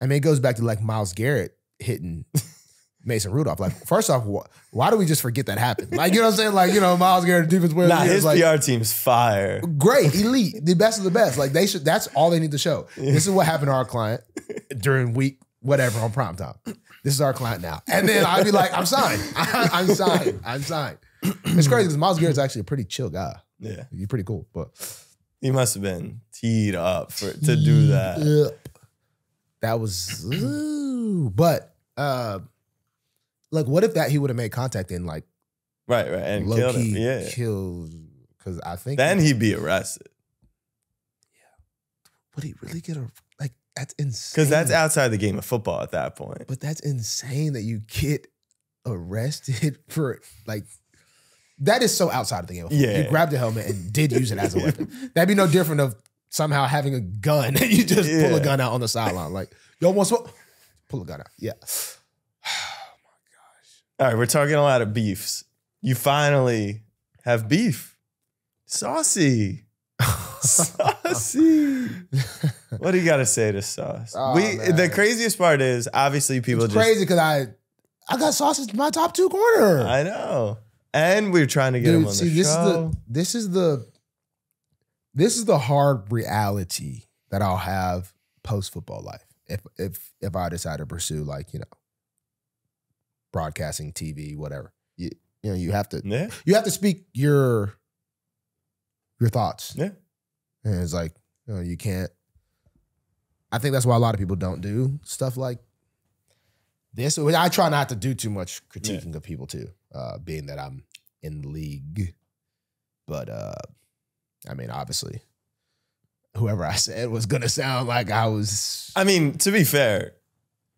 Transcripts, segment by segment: I mean, it goes back to like Myles Garrett hitting Mason Rudolph. Like, first off, why do we just forget that happened? Like, you know what I'm saying? Like, you know, Myles Garrett, defense player. Nah, his like, PR team's fire. Great, elite, the best of the best. Like, they should. That's all they need to show. Yeah. This is what happened to our client during week whatever on primetime. This is our client now. And then I'd be like, I'm signed. I'm signed. It's crazy because Myles Garrett's actually a pretty chill guy. Yeah, he's pretty cool, but he must have been teed up to do that. Up. That was, ooh, but like, what if that he would have made contact in like, right, and low killed him. Yeah, killed, because I think then he'd be arrested. Yeah, would he really get a? Like, that's insane. Because that's outside the game of football at that point. But that's insane that you get arrested for like. That is so outside of the game. Yeah. You grabbed a helmet and did use it as a weapon. That'd be no different of somehow having a gun and you just pull a gun out on the sideline. Like, yo, want smoke? Pull a gun out. Yeah. Oh, my gosh. All right, we're talking a lot of beefs. You finally have beef. Saucy. Saucy. What do you got to say to Sauce? Oh, the craziest part is, obviously, people it's just... It's crazy because I got Sauce as my top two corner. I know. And we were trying to get him on the show. This is the hard reality that I'll have post football life if I decide to pursue, like, you know, broadcasting, TV, whatever. You know, you have to speak your thoughts. Yeah, and it's like, you know, you can't. I think that's why a lot of people don't do stuff like this. I try not to do too much critiquing of people too. Being that I'm in the league. But, I mean, obviously, whoever I said was going to sound like I was... I mean, to be fair,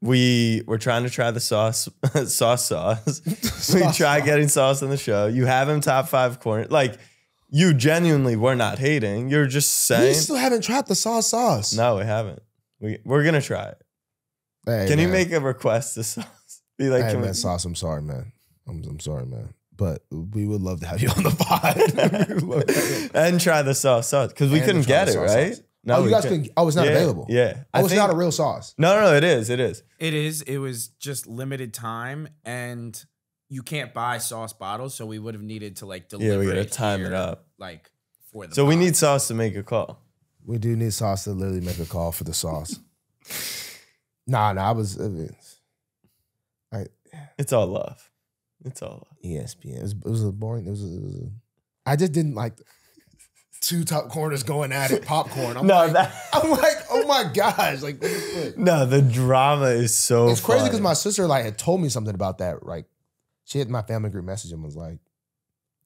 we were trying to try the sauce. We tried getting Sauce on the show. You have him top five corner. Like, you genuinely were not hating. You're just saying... We still haven't tried the sauce. No, we haven't. We're going to try it. Hey, Can you make a request to Sauce? Be like, hey, man, Sauce, I'm sorry, man. I'm sorry, man, but we would love to have you on the pod. And try the sauce because we couldn't get it, right? Sauce. No, oh, you guys couldn't. Oh, it's not available. Yeah, oh, it's not a real sauce. No, it is. It was just limited time, and you can't buy sauce bottles, so we would have needed to like deliver. Yeah, we gotta time it up, like for the. So box. We need Sauce to make a call. We do need Sauce to literally make a call for the sauce. Nah, it's all love. It's all ESPN. It was a boring. It was I just didn't like two top corners going at it. Popcorn. I'm like, oh my gosh! Like, no, the drama is so. It's crazy because my sister like had told me something about that. Like, she hit my family group message and was like,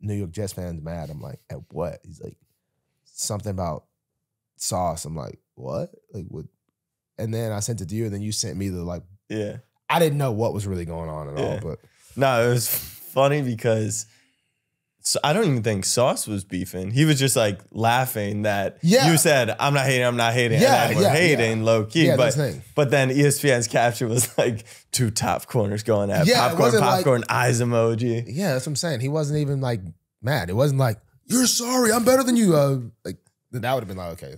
"New York Jets fans mad." I'm like, at what? He's like, something about Sauce. I'm like, what? Like what? And then I sent it to you, and then you sent me the like. Yeah. I didn't know what was really going on at all, but. No, it was funny because I don't even think Sauce was beefing. He was just like laughing that you said, I'm not hating. Yeah, and I were hating low key. Yeah, but then ESPN's caption was like two top corners going at popcorn, like, eyes emoji. Yeah, that's what I'm saying. He wasn't even like mad. It wasn't like, you're sorry, I'm better than you. Like that would have been like, okay.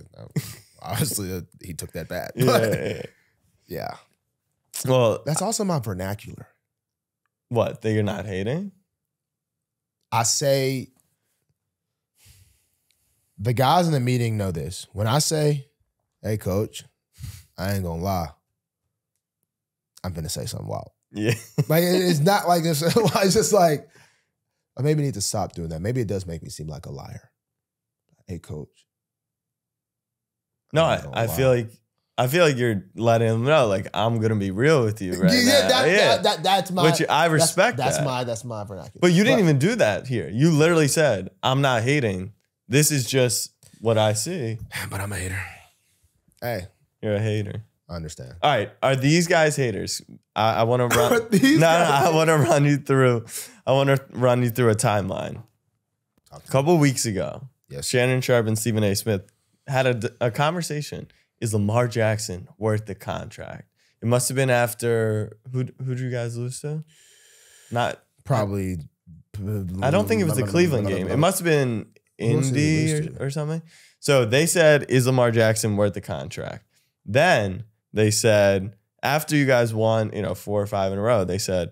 Obviously, he took that bad. Yeah. Well, that's also my vernacular. What, that you're not hating? I say, the guys in the meeting know this. When I say, hey, coach, I ain't going to lie, I'm going to say something wild. Yeah. Like, it's not like this. It's just like, I maybe need to stop doing that. Maybe it does make me seem like a liar. Hey, coach. No, I feel like. I feel like you're letting them know, like, I'm gonna be real with you right now. That's my. Which I respect. That's my vernacular. But you didn't even do that here. You literally said, "I'm not hating. This is just what I see." But I'm a hater. Hey, you're a hater. I understand. All right, are these guys haters? I want to run. I want to run you through. I want to run you through a timeline. A couple weeks ago, Shannon Sharpe and Stephen A. Smith had a conversation. Is Lamar Jackson worth the contract? It must have been after who did you guys lose to? Not probably. I don't think it was the Cleveland game. It must have been Indy or something. So they said, "Is Lamar Jackson worth the contract?" Then they said, after you guys won, you know, 4 or 5 in a row, they said,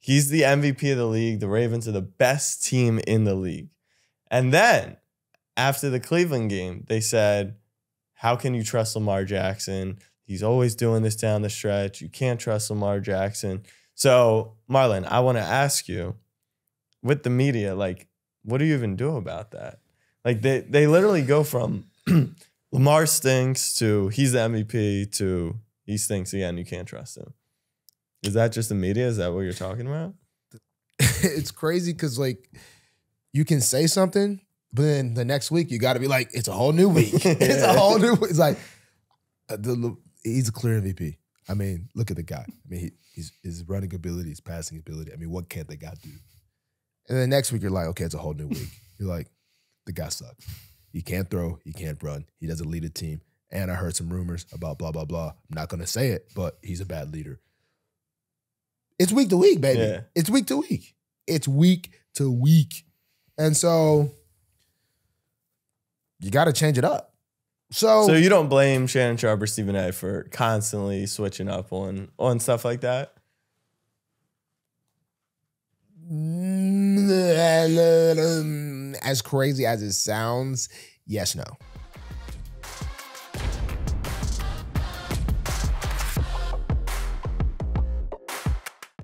he's the MVP of the league. The Ravens are the best team in the league. And then after the Cleveland game, they said, how can you trust Lamar Jackson? He's always doing this down the stretch. You can't trust Lamar Jackson. So, Marlon, I want to ask you, with the media, like, what do you even do about that? Like, they literally go from Lamar stinks to he's the MVP to he stinks again. You can't trust him. Is that just the media? Is that what you're talking about? It's crazy because, like, you can say something, but then the next week you got to be like, it's a whole new week. It's a whole new week. It's like, he's a clear MVP. I mean, look at the guy. I mean, his running ability, his passing ability. I mean, what can't the guy do? And then next week you're like, okay, it's a whole new week. You're like, the guy sucks. He can't throw. He can't run. He doesn't lead a team. And I heard some rumors about blah, blah, blah. I'm not going to say it, but he's a bad leader. It's week to week, baby. Yeah. It's week to week. It's week to week. And so you got to change it up. So you don't blame Shannon Sharpe or Stephen A. for constantly switching up on stuff like that? As crazy as it sounds, yes, no.